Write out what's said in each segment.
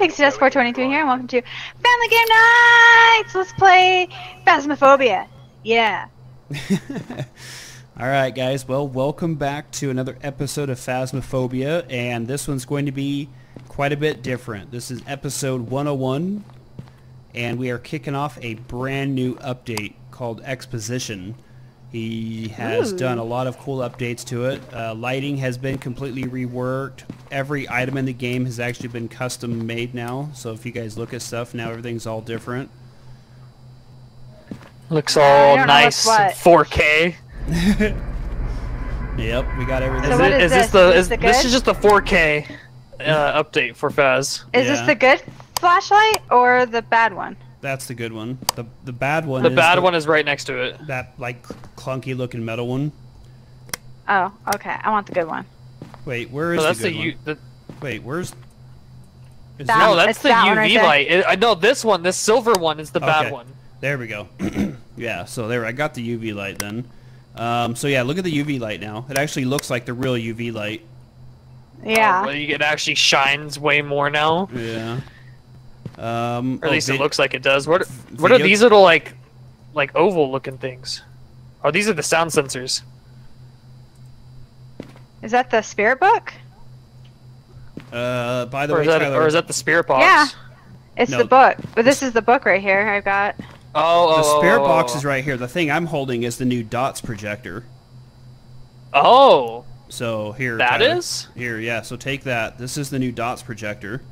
I'm Pixiedust423 here, and welcome to Family Game Nights! Let's play Phasmophobia. Yeah. Alright guys, well welcome back to another episode of Phasmophobia, and this one's going to be quite a bit different. This is episode 101, and we are kicking off a brand new update called Exposition. He has done a lot of cool updates to it. Lighting has been completely reworked. Every item in the game has actually been custom made now. So if you guys look at stuff, now everything's all different. Looks all nice. 4K. Yep, we got everything. So is this the, this is just the 4K update for Phaz. Is this the good flashlight or the bad one? That's the good one. The bad one. The bad one is right next to it. That like clunky looking metal one. Oh, okay. I want the good one. Wait, where is that's the UV light. No, this one, this silver one, is the bad one. There we go. Yeah. So there, I got the UV light then. So yeah, look at the UV light now. It actually looks like the real UV light. Yeah. Well, it actually shines way more now. Yeah. Or at least it looks like it does. What are these little like oval looking things? Oh, these are the sound sensors. Is that the spirit book? By the way, Tyler, or is that the spirit box? Yeah, it's the book. But this is the book right here. I've got. Oh, the spirit box is right here. The thing I'm holding is the new DOTS projector. Oh. So here. That Tyler, is. Here, yeah. So take that. This is the new DOTS projector.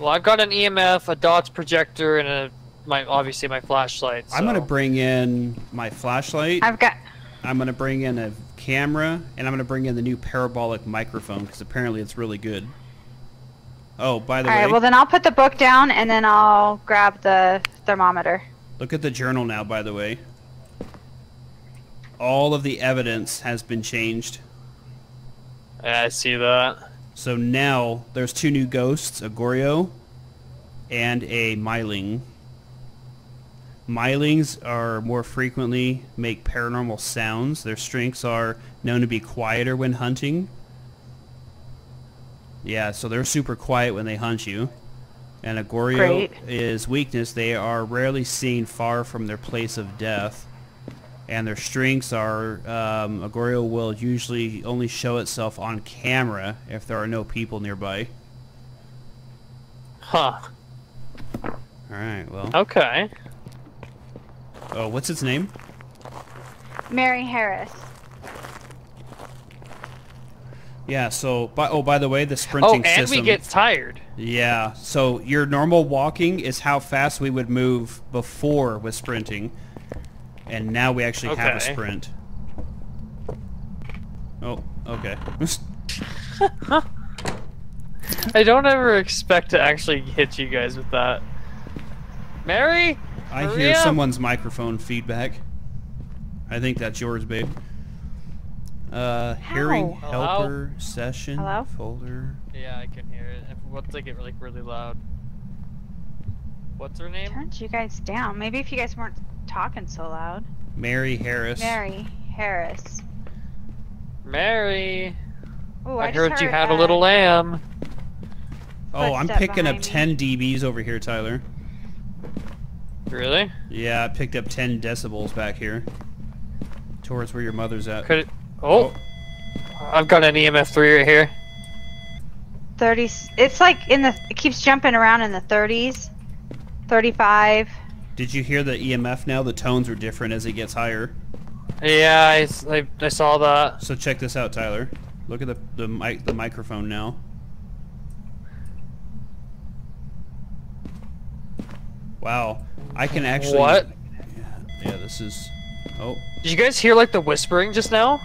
Well, I've got an EMF, a DOTS projector, and obviously my flashlight. So. I'm gonna bring in my flashlight. I'm gonna bring in a camera, and I'm gonna bring in the new parabolic microphone because apparently it's really good. Oh, by the way. All right. Well, then I'll put the book down, and then I'll grab the thermometer. Look at the journal now. By the way, all of the evidence has been changed. Yeah, I see that. So now there's two new ghosts, a Goryo and a Myling. Mylings are more frequently make paranormal sounds. Their strengths are known to be quieter when hunting. Yeah, so they're super quiet when they hunt you. And a Goryo is weakness. They are rarely seen far from their place of death. And their strengths are, a Goryo will usually only show itself on camera if there are no people nearby. Huh. Alright, well. Okay. Oh, what's its name? Mary Harris. Yeah, so, by the way, the sprinting system. Oh, and we get tired. Yeah, so your normal walking is how fast we would move before with sprinting. And now we actually have a sprint. Oh, okay. I don't ever expect to actually hit you guys with that. Mary? I hear someone's microphone feedback. I think that's yours, babe. Hearing helper session folder. Yeah, I can hear it. Once I get like really loud. What's her name? Turned you guys down. Maybe if you guys weren't talking so loud. Mary Harris. Mary Harris. Mary. Ooh, I heard you had a little lamb. Oh, I'm picking up 10 dBs over here, Tyler. Really? Yeah, I picked up 10 decibels back here. Towards where your mother's at. Could it... Oh. I've got an EMF 3 right here. 30s. It's like in the... It keeps jumping around in the 30s. 35. Did you hear the EMF now? The tones are different as it gets higher. Yeah, I saw that. So check this out, Tyler. Look at the microphone now. Wow, I can actually. What? Yeah, this is. Oh. Did you guys hear like the whispering just now?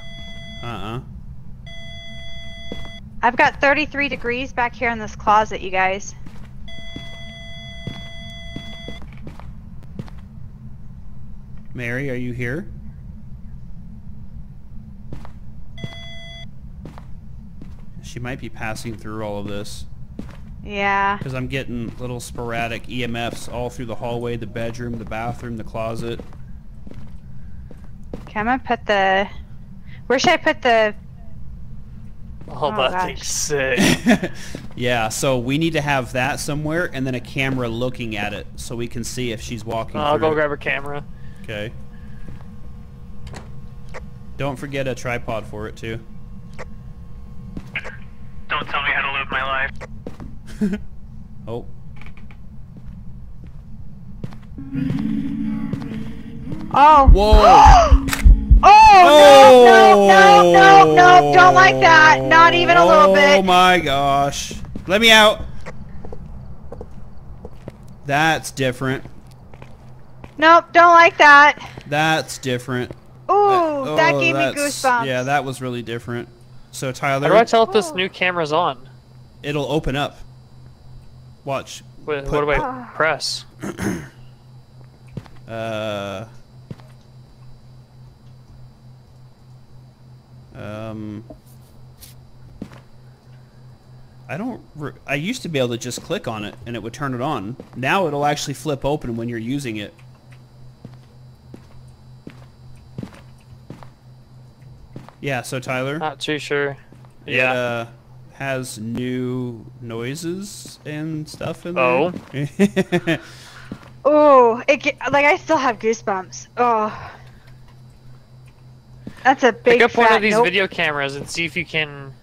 I've got 33 degrees back here in this closet, you guys. Mary, are you here? She might be passing through all of this. Yeah. Because I'm getting little sporadic EMFs all through the hallway, the bedroom, the bathroom, the closet. Okay, I'm gonna put the... Where should I put the... Oh, that thing's sick. Yeah, so we need to have that somewhere, and then a camera looking at it, so we can see if she's walking I'll go grab her camera. Okay. Don't forget a tripod for it, too. Don't tell me how to live my life. Oh. Oh. Whoa. Oh, no, no, no, no, no, don't like that. Not even a little bit. Oh my gosh. Let me out. That's different. Nope, don't like that. That's different. Ooh, that gave me goosebumps. Yeah, that was really different. So Tyler, how do I tell if this new camera's on? It'll open up. Watch. Wait, what do I press? I don't. I used to be able to just click on it and it would turn it on. Now it'll actually flip open when you're using it. Yeah. So Tyler. Not too sure. Yeah. It, has new noises and stuff in there. Oh. Oh, like I still have goosebumps. Oh. That's a big fat nope. Pick up one of these video cameras and see if you can...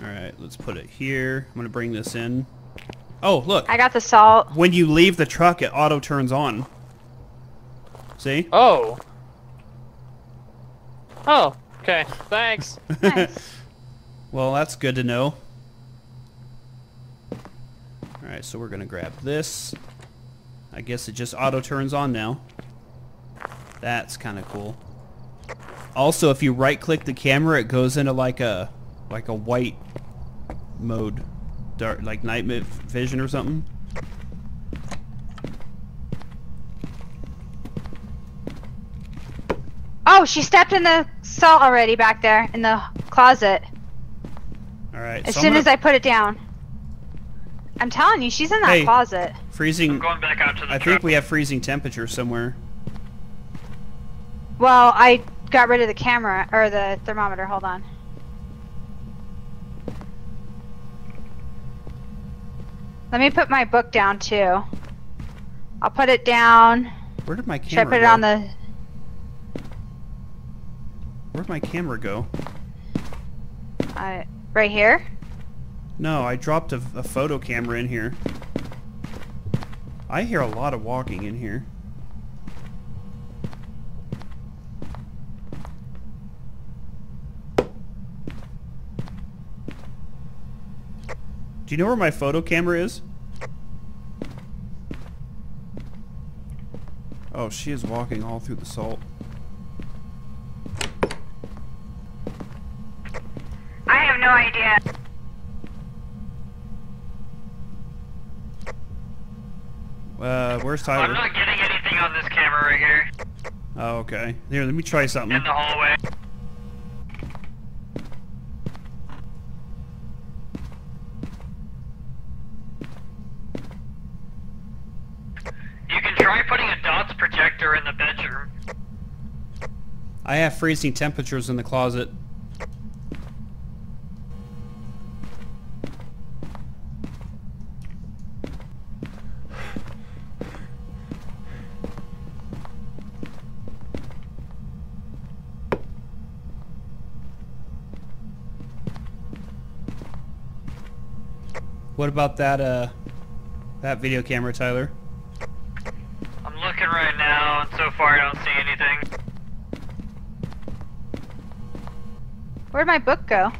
Alright, let's put it here. I'm gonna bring this in. Oh, look! I got the salt. When you leave the truck, it auto-turns on. See? Oh! Oh, okay. Thanks! Nice. Well, that's good to know. Alright, so we're gonna grab this. I guess it just auto-turns on now. That's kinda cool. Also, if you right-click the camera, it goes into like a white mode, dark, like night vision or something. Oh, she stepped in the salt already back there in the closet. All right. As soon as I put it down, I'm telling you, she's in that closet. Freezing. I'm going back out to the truck. I think we have freezing temperature somewhere. Well, I got rid of the camera or the thermometer. Hold on. Let me put my book down too. I'll put it down. Where did my camera go? Should I put it on the? Where'd my camera go? Right here. No, I dropped a photo camera in here. I hear a lot of walking in here. Do you know where my photo camera is? Oh, she is walking all through the salt. I have no idea. Where's Tyler? I'm not getting anything on this camera right here. Oh, okay. Here, let me try something. In the hallway. I have freezing temperatures in the closet. What about that that video camera, Tyler? I'm looking right now, and so far I don't see anything. Where'd my book go?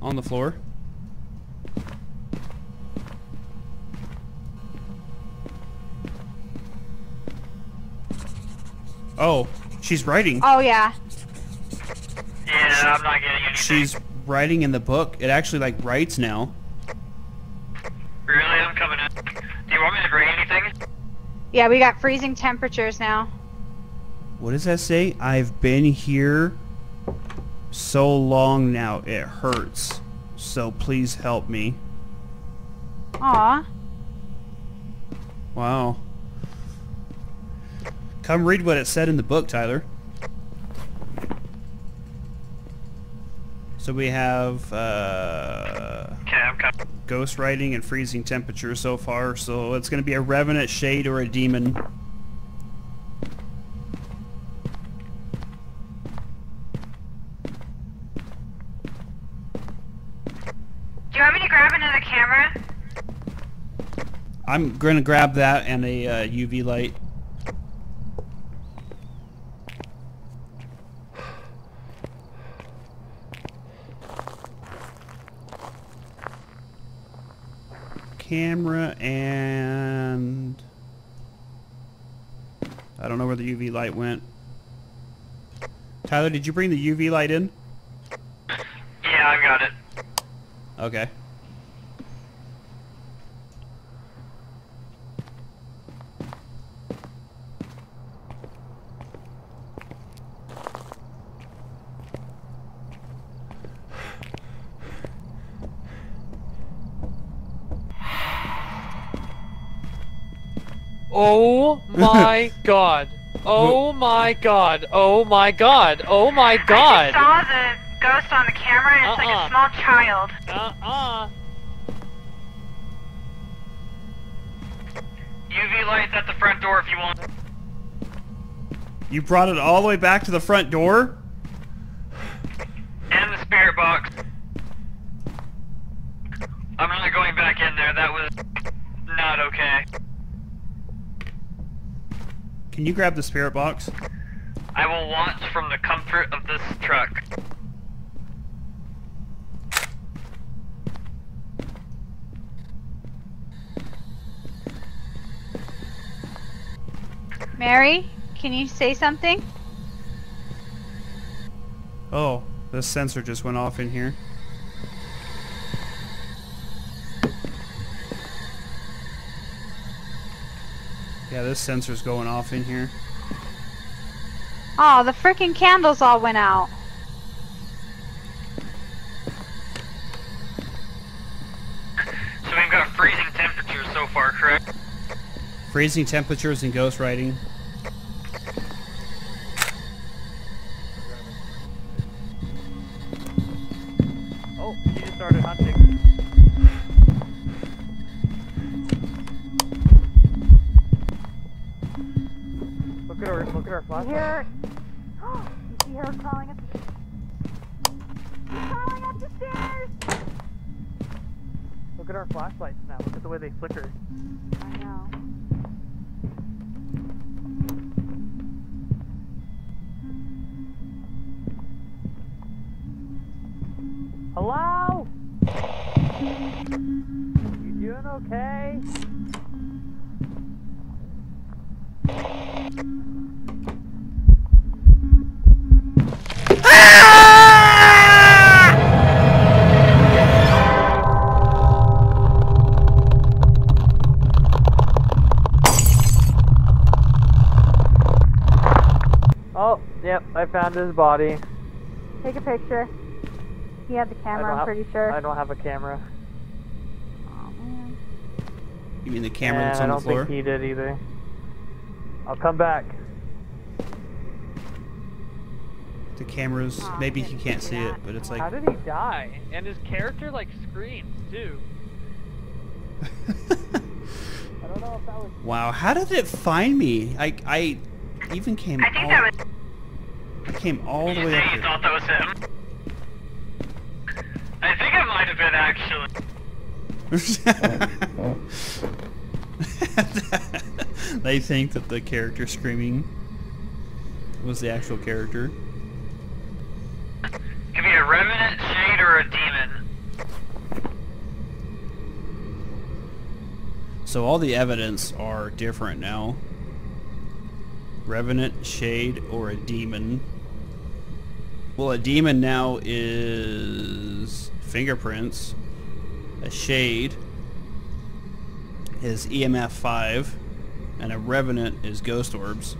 On the floor. Oh, she's writing. Oh, yeah. Yeah, I'm not getting anything. She's writing in the book. It actually, like, writes now. Really? I'm coming in. Do you want me to bring anything? Yeah, we got freezing temperatures now. What does that say? I've been here... so long now, it hurts. So please help me. Aw. Wow. Come read what it said in the book, Tyler. So we have ghost riding and freezing temperatures so far, so it's going to be a Revenant, Shade, or a Demon. Do you want me to grab another camera? I'm going to grab that and a UV light. Camera, and I don't know where the UV light went. Tyler, did you bring the UV light in? Yeah, I got it. Okay. Oh my god. Oh my god. Oh my god. Oh my god. I just saw the ghost on the camera and it's like a small child. UV light's at the front door if you want. You brought it all the way back to the front door? And the spirit box. I'm not going back in there. That was not okay. Can you grab the spirit box? I will watch from the comfort of this truck. Mary, can you say something? Oh, the sensor just went off in here. Yeah, this sensor's going off in here. Oh, the frickin' candles all went out. So we've got freezing temperatures so far, correct? Freezing temperatures and ghost riding. Oh, he just started hunting. Look at her flashlight. You see her crawling up the stairs. She's crawling up the stairs! Look at our flashlights now. Look at the way they flicker. I know. Hello? You doing okay? Oh, yep, I found his body. Take a picture. You have the camera, I'm pretty sure. I don't have a camera. Oh, man. You mean the camera that's on the floor? I don't think he did either. I'll come back. The cameras, maybe he can't see it, but it's like... How did he die? And his character, like, screams, too. I don't know if that was... Wow, how did it find me? I even came I think all... that was... I came all the way up here. You thought that was him? I think it might have been, actually. They think that the character screaming was the actual character. Could be a Revenant, Shade, or a Demon. So all the evidence are different now. Revenant, Shade, or a Demon. Well, a Demon now is fingerprints. A Shade is EMF 5, and a Revenant is ghost orbs.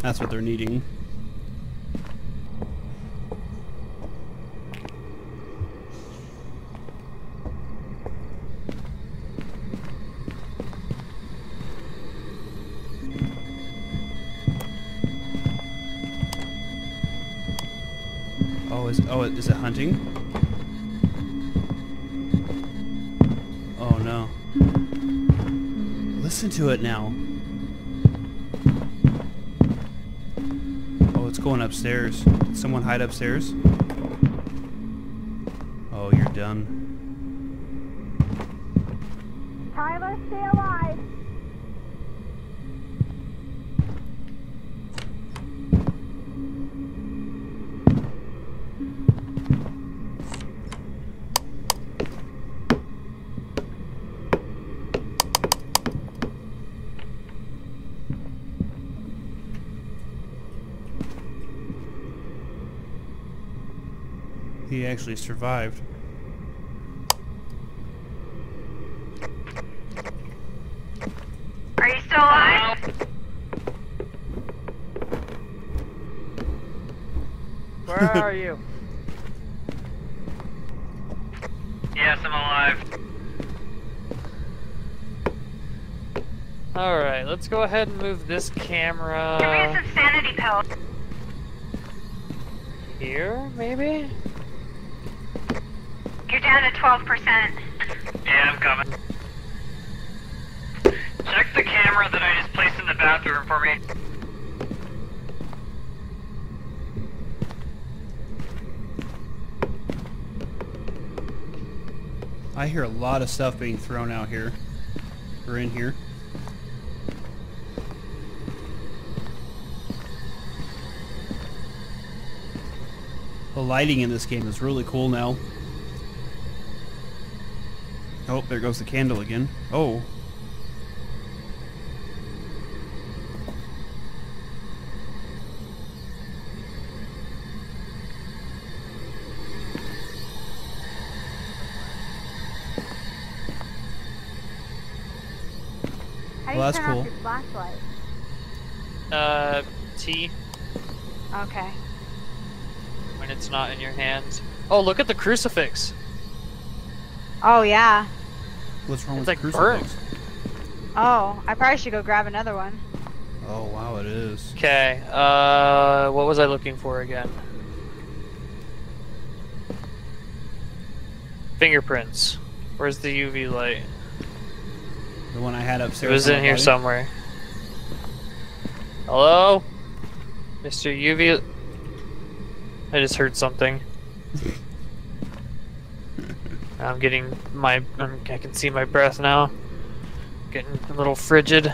That's what they're needing. Oh, is it hunting? Oh no. Listen to it now. Oh, it's going upstairs. Did someone hide upstairs? Oh, you're done. Tyler, stay alive. He actually survived. Are you still alive? Where are you? Yes, I'm alive. Alright, let's go ahead and move this camera. Give me some sanity pills. Here, maybe? You're down to 12%. Yeah, I'm coming. Check the camera that I just placed in the bathroom for me. I hear a lot of stuff being thrown out here. Or in here. The lighting in this game is really cool now. Oh, there goes the candle again. Oh. Well, that's cool. How do you turn off your flashlight? T. Okay. When it's not in your hands. Oh, look at the crucifix. Oh, yeah. What's wrong with the crucifix? Burnt. Oh, I probably should go grab another one. Oh, wow, it is. Okay, what was I looking for again? Fingerprints. Where's the UV light? The one I had upstairs. It was in here somewhere. Hello? Mr. UV... I just heard something. I'm getting my, I can see my breath now. Getting a little frigid.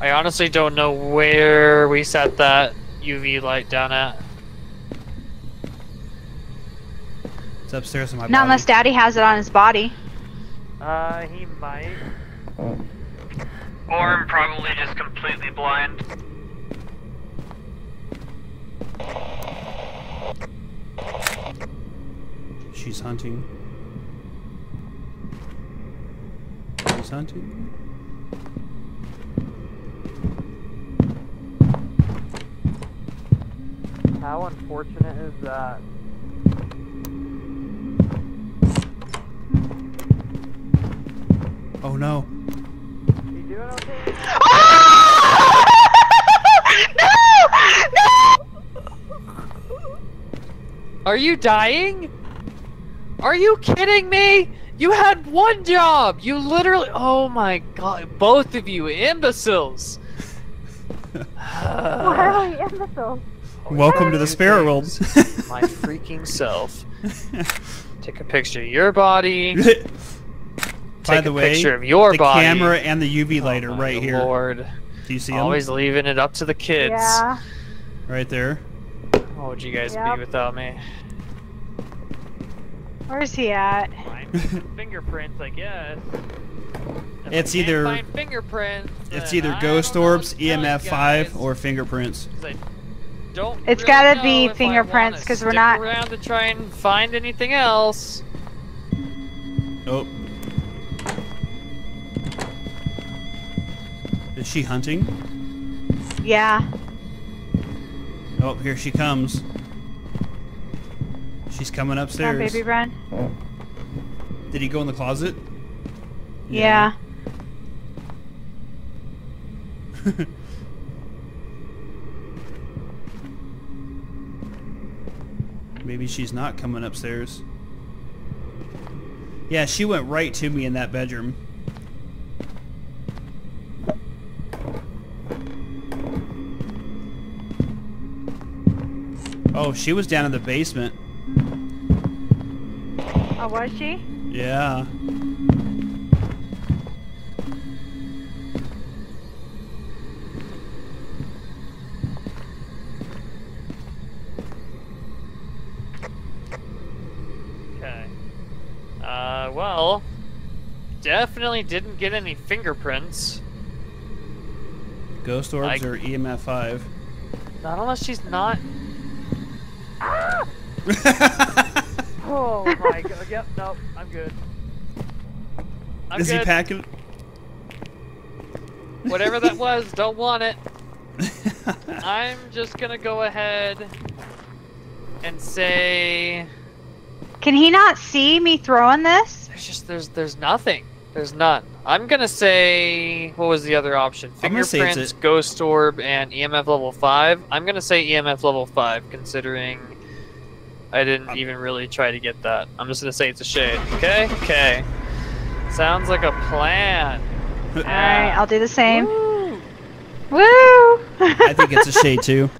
I honestly don't know where we set that UV light down at. It's upstairs in my body. Not unless Daddy has it on his body. He might. Or I'm probably just completely blind. She's hunting. She's hunting. How unfortunate is that? Oh no. You doing okay? No! Are you dying? Are you kidding me? You had one job! You literally- oh my god, both of you imbeciles! Why are we imbeciles? Welcome to the spirit world. My freaking self. Take a picture of your body. By the way, picture of your body. The camera and the UV light are right here. Lord. Do you see them? Always leaving it up to the kids. Yeah. Right there. What would you guys be without me? Where's he at? Fingerprints, I guess. If it's either fingerprints. It's either ghost orbs, EMF 5, or fingerprints. It's gotta be fingerprints because we're not around to try and find anything else. Nope. Is she hunting? Yeah. Oh, here she comes. She's coming upstairs. Come on, baby, run. Did he go in the closet? Yeah. Maybe she's not coming upstairs. Yeah, she went right to me in that bedroom. Oh, she was down in the basement. Oh, was she? Yeah. Okay. Well, definitely didn't get any fingerprints. Ghost orbs or EMF 5. Not unless she's not... Oh my god, yep, no, I'm good. I'm good. Is he packing? Whatever that was, don't want it. I'm just gonna go ahead and say... Can he not see me throwing this? There's just, there's nothing. There's none. I'm gonna say, what was the other option? Fingerprints, ghost orb, and EMF level 5. I'm gonna say EMF level 5, considering... I didn't even really try to get that. I'm just gonna say it's a shade. Okay? Okay. Sounds like a plan. Alright, I'll do the same. Woo! Woo! I think it's a shade too.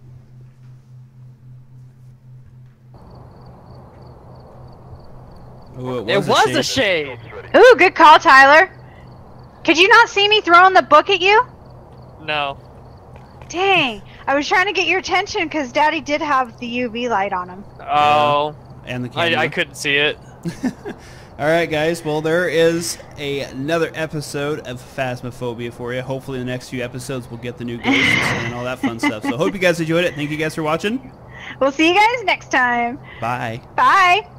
Ooh, it was a shade! Ooh, good call, Tyler. Could you not see me throwing the book at you? No. Dang. I was trying to get your attention because Daddy did have the UV light on him. Oh. And the camera. I couldn't see it. Alright guys, well there is another episode of Phasmophobia for you. Hopefully in the next few episodes we'll get the new ghosts and all that fun stuff. So hope you guys enjoyed it. Thank you guys for watching. We'll see you guys next time. Bye. Bye.